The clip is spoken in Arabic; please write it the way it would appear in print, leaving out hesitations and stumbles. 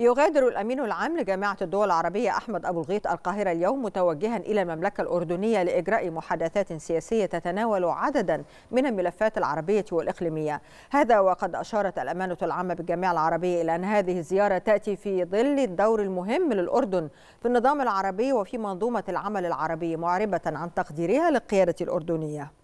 يغادر الأمين العام لجامعة الدول العربية أحمد أبو الغيط القاهرة اليوم متوجها إلى المملكة الأردنية لإجراء محادثات سياسية تتناول عددا من الملفات العربية والإقليمية. هذا وقد أشارت الأمانة العامة بالجامعة العربية إلى أن هذه الزيارة تأتي في ظل الدور المهم للأردن في النظام العربي وفي منظومة العمل العربي، معربة عن تقديرها للقيادة الأردنية.